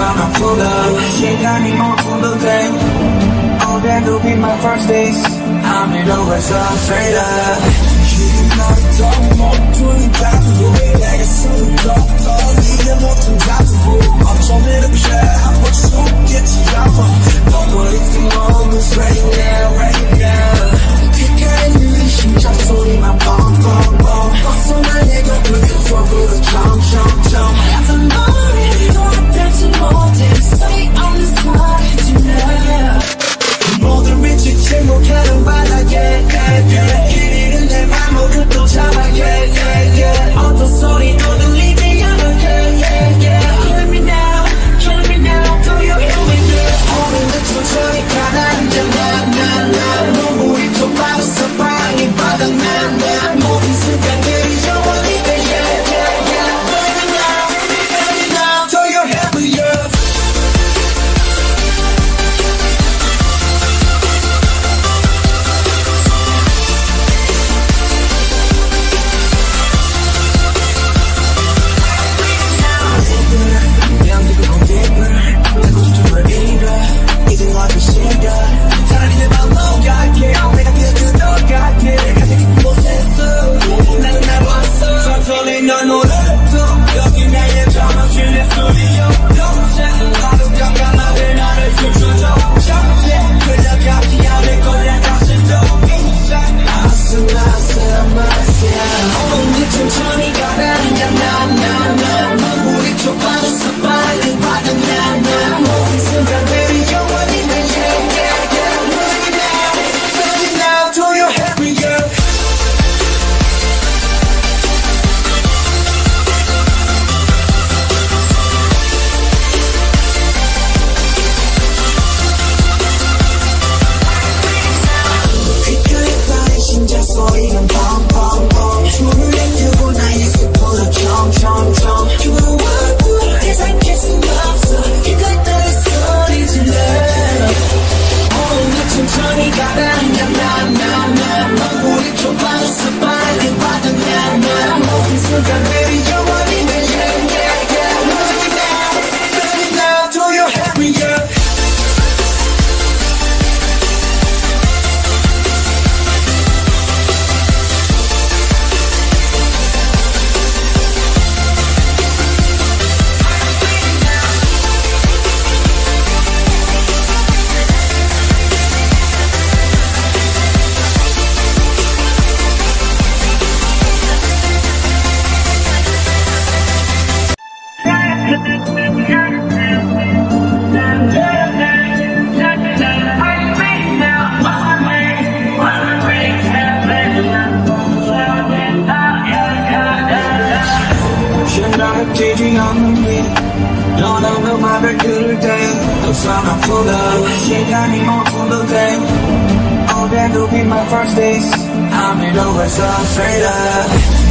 I'm full of shit, got me more to look at. Oh, that'll be my first days. I'm in over, so I'm straight up. You know the dog, more to the top of the way, like a super dog. Oh, need a more to drop the boom. I'm showing up, yeah, I'm what you get to drop on. But what if the moment's right now, right now? Pick out a new issue, just so in my bomb, bomb, bomb. What's on my leg, I'm looking for good, jump, jump, jump. That's a moment, don't touch it. Say I'm the side tonight. 모든 빛이 침묵하는 바닥에 이리는 내 맘을 그또 잡아게 어떤 소리도 들리지 않을게 Kill me now, kill me now, do you hear me now? 오늘도 천천히 가라앉아 나 눈물이 또 빠졌어 방이 바닥나 모든 순간들이 영원히 first days, I'm in over, so I'm straight up.